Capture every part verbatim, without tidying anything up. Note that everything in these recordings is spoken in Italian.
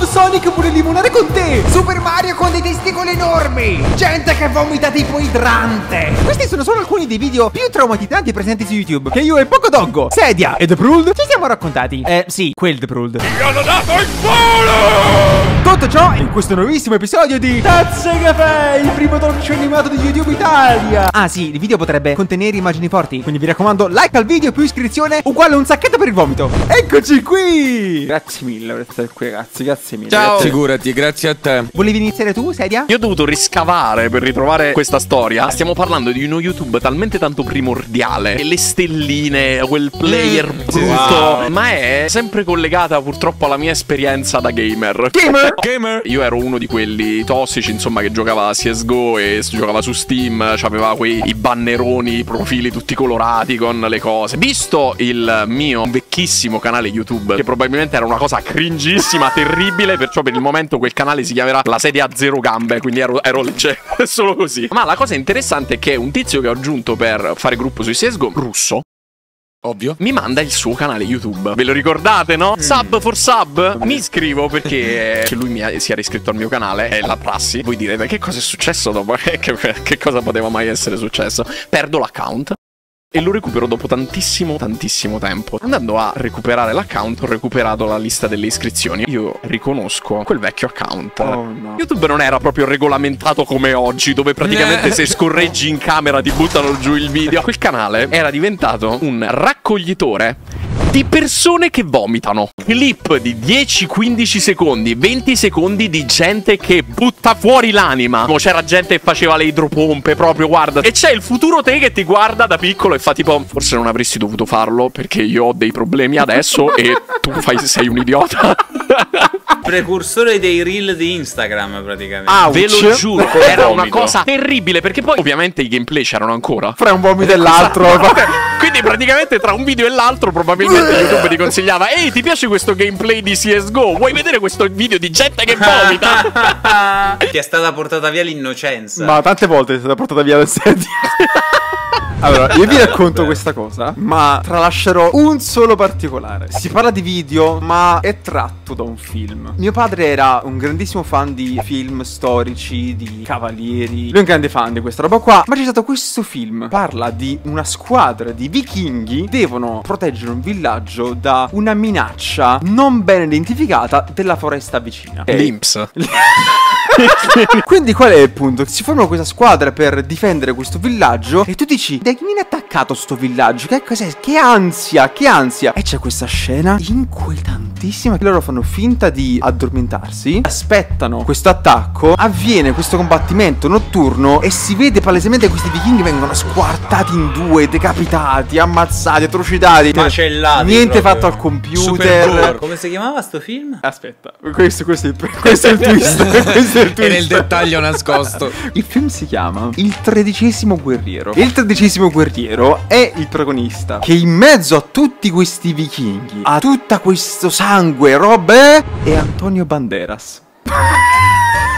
Love Sonic pure il limonare con te. Super Mario con dei testicoli enormi. Gente che vomita tipo idrante. Questi sono solo alcuni dei video più traumatizzanti presenti su YouTube che io e PoggoDoggo, Sedia e thepruld ci siamo raccontati. Eh sì, quel thepruld. Mi hanno dato il culo! Tutto ciò in questo nuovissimo episodio di Tazze Caffè, il primo talk show animato di YouTube Italia. Ah sì, il video potrebbe contenere immagini forti, quindi vi raccomando like al video più iscrizione uguale a un sacchetto per il vomito. Eccoci qui! Grazie mille per essere qui, ragazzi, grazie mille. Ciao! Grazie. Figurati, grazie a te. Volevi iniziare tu, Sedia? Io ho dovuto riscavare per ritrovare questa storia. Stiamo parlando di uno YouTube talmente tanto primordiale che le stelline, quel player mm. brutto, wow. ma è sempre collegata purtroppo alla mia esperienza da gamer. Gamer! Gamer! Io ero uno di quelli tossici, insomma, che giocava a C S G O e giocava su Steam, c'aveva quei i banneroni, i profili tutti colorati con le cose. Visto il mio vecchissimo canale YouTube, che probabilmente era una cosa cringissima, terribile, perciò per il momento quel canale si chiamerà La sedia a zero gambe, quindi ero, ero leggero, solo così. Ma la cosa interessante è che un tizio che ho aggiunto per fare gruppo su C S G O, russo, ovvio, mi manda il suo canale YouTube. Ve lo ricordate, no? Mm. Sub for sub. Mi iscrivo perché che lui mi ha, si era iscritto al mio canale. È la prassi. Voi direte che cosa è successo dopo? che, che cosa poteva mai essere successo? Perdo l'account e lo recupero dopo tantissimo, tantissimo tempo. Andando a recuperare l'account, ho recuperato la lista delle iscrizioni. Io riconosco quel vecchio account. Oh, no. YouTube non era proprio regolamentato come oggi, dove praticamente se scorreggi in camera ti buttano giù il video. Quel canale era diventato un raccoglitore di persone che vomitano. Clip di dieci quindici secondi, venti secondi di gente che butta fuori l'anima. C'era gente che faceva le idropompe, proprio, guarda. E c'è il futuro te che ti guarda da piccolo e fa tipo: forse non avresti dovuto farlo perché io ho dei problemi adesso e tu fai, sei un idiota. Precursore dei reel di Instagram praticamente. Ah, ve lo giuro, era una cosa terribile, perché poi ovviamente i gameplay c'erano ancora fra un vomito e l'altro. Quindi praticamente tra un video e l'altro probabilmente YouTube ti consigliava: ehi, ti piace questo gameplay di C S G O? Vuoi vedere questo video di gente che vomita? Ti è stata portata via l'innocenza. Ma tante volte ti è stata portata via la sedia. Allora, io vi racconto questa cosa, ma tralascerò un solo particolare. Si parla di video, ma è tratto da un film. Mio padre era un grandissimo fan di film storici, di cavalieri. Lui è un grande fan di questa roba qua. Ma c'è stato questo film. Parla di una squadra di vichinghi che devono proteggere un villaggio da una minaccia non ben identificata della foresta vicina. L'Inps. Quindi qual è il punto? Si formano questa squadra per difendere questo villaggio e tu dici: dai, chi viene attaccato sto villaggio? Che cos'è? Che ansia, che ansia. E c'è questa scena inquietantissima. Loro fanno finta di addormentarsi, aspettano questo attacco, avviene questo combattimento notturno e si vede palesemente questi vichinghi vengono squartati in due, decapitati, ammazzati, atrocitati, macellati. Niente proprio fatto al computer. Come si chiamava sto film? Aspetta, questo, questo, è, il, questo è il twist. Questo è il twist. E nel dettaglio nascosto. Il film si chiama Il tredicesimo guerriero. Il tredicesimo guerriero è il protagonista che in mezzo a tutti questi vichinghi, a tutto questo sangue, robe, è Antonio Banderas.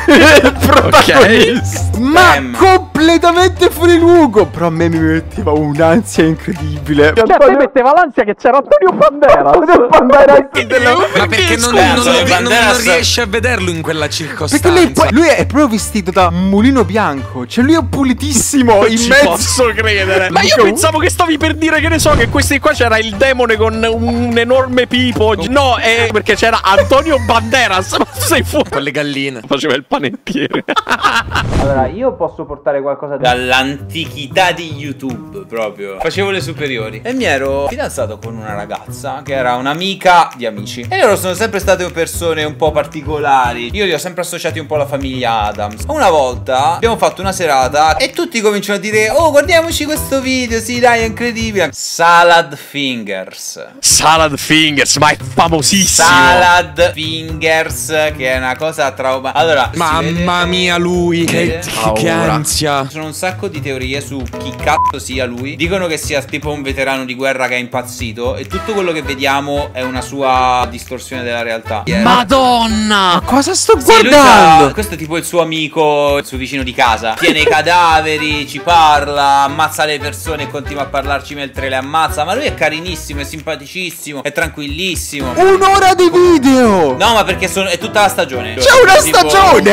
Il protagonista, okay. Ma Damn. completamente fuori luogo. Però a me mi metteva un'ansia incredibile. Cioè, a me metteva l'ansia che c'era Antonio Banderas. Antonio Banderas della... Ma perché non, non, non, Banderas... non riesce a vederlo in quella circostanza? Perché lei, lui è proprio vestito da mulino bianco. Cioè lui è pulitissimo. Non in ci mezzo... posso credere. Ma io pensavo che stavi per dire, che ne so, che questi qua c'era il demone con un enorme pipo. No, è perché c'era Antonio Banderas. Ma sei fuori. Con le galline faceva il panettiere. Allora, io posso portare qualcosa di... dall'antichità di YouTube proprio. Facevo le superiori e mi ero fidanzato con una ragazza che era un'amica di amici. E loro sono sempre state persone un po' particolari. Io li ho sempre associati un po' alla famiglia Adams. Una volta abbiamo fatto una serata e tutti cominciano a dire: oh, guardiamoci questo video, sì dai, è incredibile. Salad Fingers. Salad Fingers, ma è famosissimo. Salad Fingers, che è una cosa trauma. Allora... Mamma mia lui, che, che ansia. Ci sono un sacco di teorie su chi cazzo sia lui. Dicono che sia tipo un veterano di guerra che è impazzito e tutto quello che vediamo è una sua distorsione della realtà. Madonna, ma cosa sto sì, guardando? Sa, questo è tipo il suo amico, il suo vicino di casa. Tiene i cadaveri, ci parla, ammazza le persone e continua a parlarci mentre le ammazza. Ma lui è carinissimo, è simpaticissimo, è tranquillissimo. Un'ora di video! No, ma perché sono, è tutta la stagione. C'è una tipo, stagione!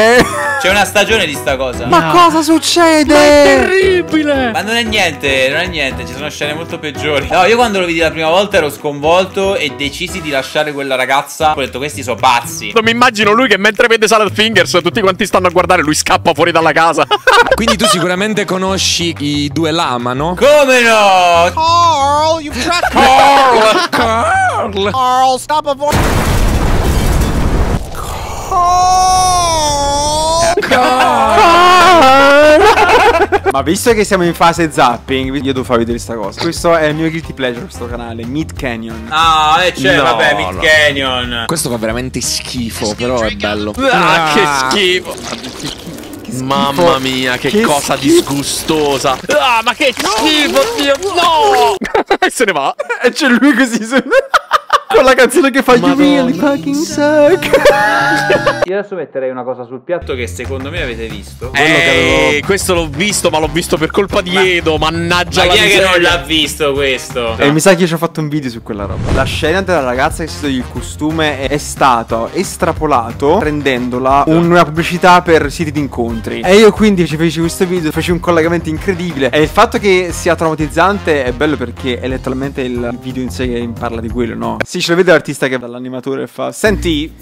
C'è una stagione di sta cosa. Ma no, cosa succede? Ma è terribile! Ma non è niente, non è niente, ci sono scene molto peggiori. No, io quando lo vidi la prima volta ero sconvolto e decisi di lasciare quella ragazza. Ho detto, questi sono pazzi. Mi immagino lui che mentre vede Salad Fingers tutti quanti stanno a guardare, lui scappa fuori dalla casa. Quindi tu sicuramente conosci i due lama, no? Come no? Carl, you crack Carl! Carl! Carl, stop a voice! Carl! Carl! Ma visto che siamo in fase zapping, io devo farvi vedere sta cosa. Questo è il mio guilty pleasure, questo canale, Meat Canyon. Ah, e c'è, no, vabbè, Meat no. Canyon. Questo fa veramente schifo, però è bello. Ah, ah, che schifo. Che schifo. Mamma mia, che, che cosa schifo. disgustosa. Ah, ma che schifo, Dio, no. E se ne va. E c'è lui così, se ne va. Con la canzone che fa You Really Fucking Suck. Io adesso metterei una cosa sul piatto che secondo me avete visto. Eh, questo l'ho visto, ma l'ho visto per colpa di ma... Edo. Mannaggia, ma chi è che non l'ha visto questo? E eh, no. mi sa che io ci ho fatto un video su quella roba. La scena della ragazza che si toglie il costume è stato estrapolato rendendola una pubblicità per siti di incontri. E io quindi ci feci questo video, feci un collegamento incredibile. E il fatto che sia traumatizzante è bello perché è letteralmente il video in sé che parla di quello, no? Sì, ce lo vede l'artista che dall'animatore fa senti,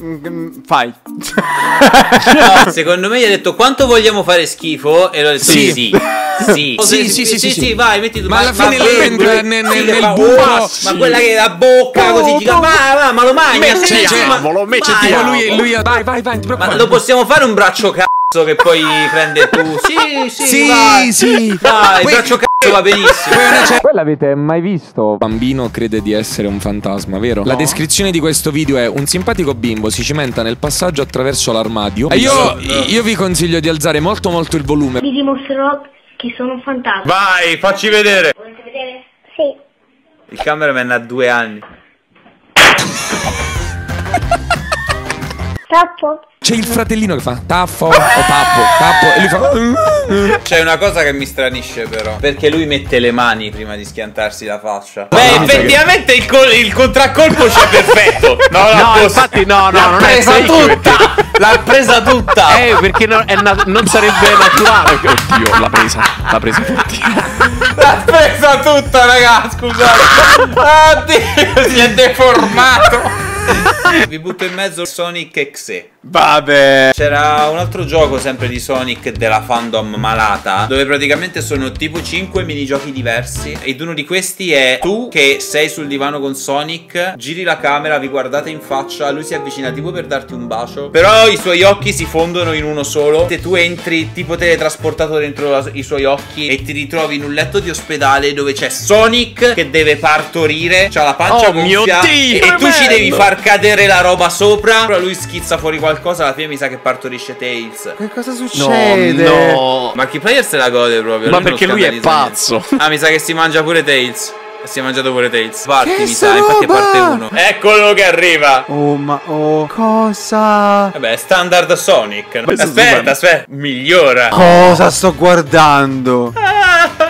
fai. No, secondo me gli ha detto quanto vogliamo fare schifo e l'ho detto sì. Sì. Sì. Oh, sì, sì, sì, sì, sì, sì, sì, vai, metti tu. Ma alla fine entra nel, nel, nel buco. Ma quella che è la bocca oh, così oh, gigante. Ma, ma, ma lo mangia. Vai, vai, vai. Ma lo possiamo fare un braccio cazzo che poi prende tu. Sì, sì, sì, vai. Sì. Vai, poi... braccio cazzo va benissimo. Poi l'avete mai visto? Il bambino crede di essere un fantasma, vero? No. La descrizione di questo video è: un simpatico bimbo si cimenta nel passaggio attraverso l'armadio. E io, io vi consiglio di alzare molto molto il volume. Vi dimostrerò che sono un fantasma. Vai, facci vedere. Volete vedere? Sì. Il cameraman ha due anni. Tappo. C'è il fratellino che fa taffo o tappo, tappo e lui fa... C'è una cosa che mi stranisce però, perché lui mette le mani prima di schiantarsi la faccia. Beh, no, effettivamente che... il, co il contraccolpo c'è perfetto. No, no, no, infatti no, no, non presa è tutta. L'ha presa tutta. Eh, perché no, è non sarebbe naturale. Oddio, l'ha presa, l'ha presa tutti. L'ha presa tutta, raga, scusate. Oddio, si è deformato. Vi butto in mezzo Sonic e Xe. Vabbè. C'era un altro gioco sempre di Sonic della fandom malata, dove praticamente sono tipo cinque minigiochi diversi. Ed uno di questi è tu che sei sul divano con Sonic, giri la camera, vi guardate in faccia, lui si avvicina tipo per darti un bacio, però i suoi occhi si fondono in uno solo. Se tu entri tipo teletrasportato dentro la, i suoi occhi e ti ritrovi in un letto di ospedale dove c'è Sonic che deve partorire, c'ha la pancia oh, gonfia, mio Dio, e tu ci devi far cadere la roba sopra. Però lui schizza fuori qualcosa. Alla fine mi sa che partorisce Tails. Che cosa succede? No, no. Ma chi player se la gode proprio? Ma lui perché lui è pazzo. Ah, mi sa che si mangia pure Tails. Si è mangiato pure Tails. Parti che mi sa roba? Infatti è parte uno. Eccolo che arriva. Oh ma oh. Cosa? Vabbè, standard Sonic. Questo aspetta aspetta migliora. Cosa sto guardando?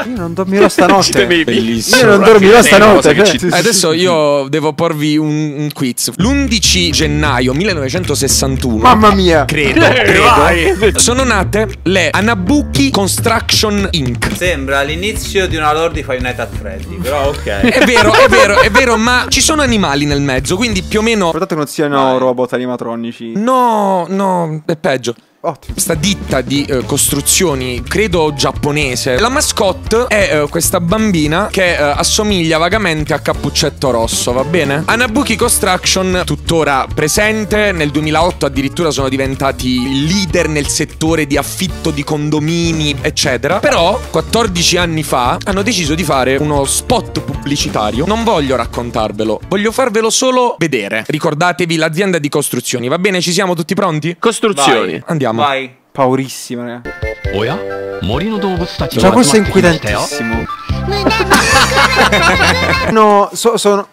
Io non dormirò stanotte. Bellissimo. Io non dormirò stanotte. Adesso io devo porvi un, un quiz. L'undici gennaio millenovecentosessantuno. Mamma mia. Credo, credo. Sono nate le Anabuki Construction incorporated. Sembra l'inizio di una lore di Five Nights at Freddy. Però ok. È vero, è vero, è vero. Ma ci sono animali nel mezzo, quindi più o meno. Guardate che non siano robot animatronici. No, no, è peggio. Ottimo. Questa ditta di eh, costruzioni, credo giapponese. La mascotte è eh, questa bambina che eh, assomiglia vagamente a Cappuccetto Rosso, va bene? Anabuki Construction, tuttora presente. Nel duemilaotto addirittura sono diventati leader nel settore di affitto di condomini, eccetera. Però, quattordici anni fa, hanno deciso di fare uno spot pubblicitario. Non voglio raccontarvelo, voglio farvelo solo vedere. Ricordatevi l'azienda di costruzioni, va bene? Ci siamo tutti pronti? Costruzioni. Vai. Andiamo. vai. Paurissimo, raga. Cioè, questo è inquietantissimo. No, so, sono...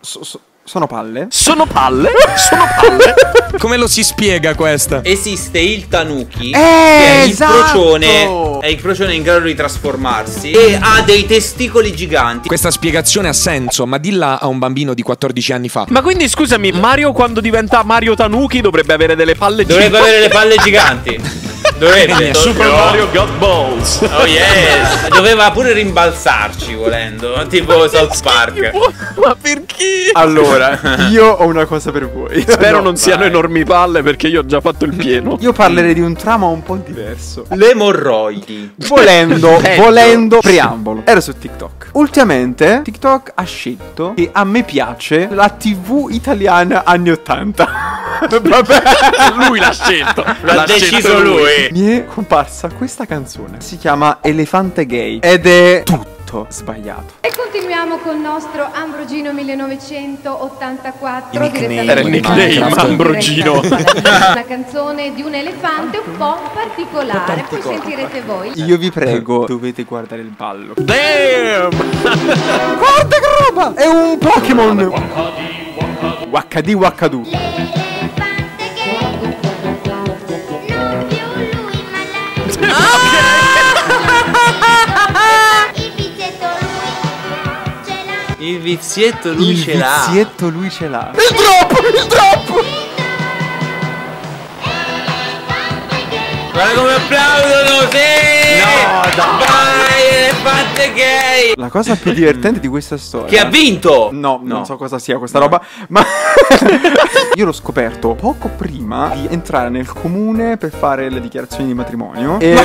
So, so, sono palle? Sono palle? Sono palle? Come lo si spiega questa? Esiste il Tanuki, eh, che è il, esatto, procione, è il procione in grado di trasformarsi e ha dei testicoli giganti. Questa spiegazione ha senso, ma dilla a un bambino di quattordici anni fa. Ma quindi scusami, Mario quando diventa Mario Tanuki dovrebbe avere delle palle giganti? Dovrebbe avere le palle giganti. Dovrebbe Super Mario got balls. Oh yes. Doveva pure rimbalzarci volendo, tipo South Park. Ma perché? Allora, io ho una cosa per voi. Spero no, non vai. siano enormi palle, perché io ho già fatto il pieno. Io parlerei di un trama un po' diverso. Le emorroidi. Volendo, volendo preambolo. Ero su TikTok. Ultimamente TikTok ha scelto che a me piace la tivù italiana anni ottanta. Vabbè, lui l'ha scelto. L'ha deciso lui. Mi è comparsa questa canzone. Si chiama Elefante Gay ed è tutto sbagliato. E continuiamo con il nostro Ambrogino millenovecentottantaquattro. Era il nickname Ambrogino. Una canzone di un elefante un po' particolare. Poi sentirete voi. Io vi prego, dovete guardare il ballo. Damn! Guarda che roba! È un Pokémon. Wakadi Wakadu. Il vizietto lui ce l'ha. Il vizietto lui ce l'ha. Il drop! Il drop! Guarda come applaudono, sì! No, dai! Vai, Elefante Gay! La cosa più divertente di questa storia... Che ha vinto! No, no, non so cosa sia questa roba, ma... Io l'ho scoperto poco prima di entrare nel comune per fare le dichiarazioni di matrimonio. E...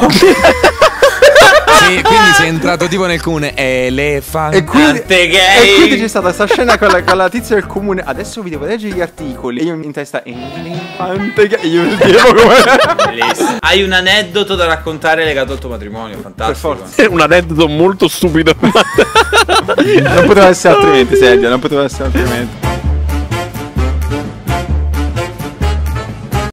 Sì, quindi sei entrato tipo nel comune Elefante e quindi, Gay. E quindi c'è stata questa scena con la, con la tizia del comune. Adesso vi devo leggere gli articoli. E io in testa Elefante Gay. Io vi devo come... Hai un aneddoto da raccontare legato al tuo matrimonio. Fantastico. Per forza. È un aneddoto molto stupido. Non poteva essere altrimenti, Sergio. Non poteva essere altrimenti.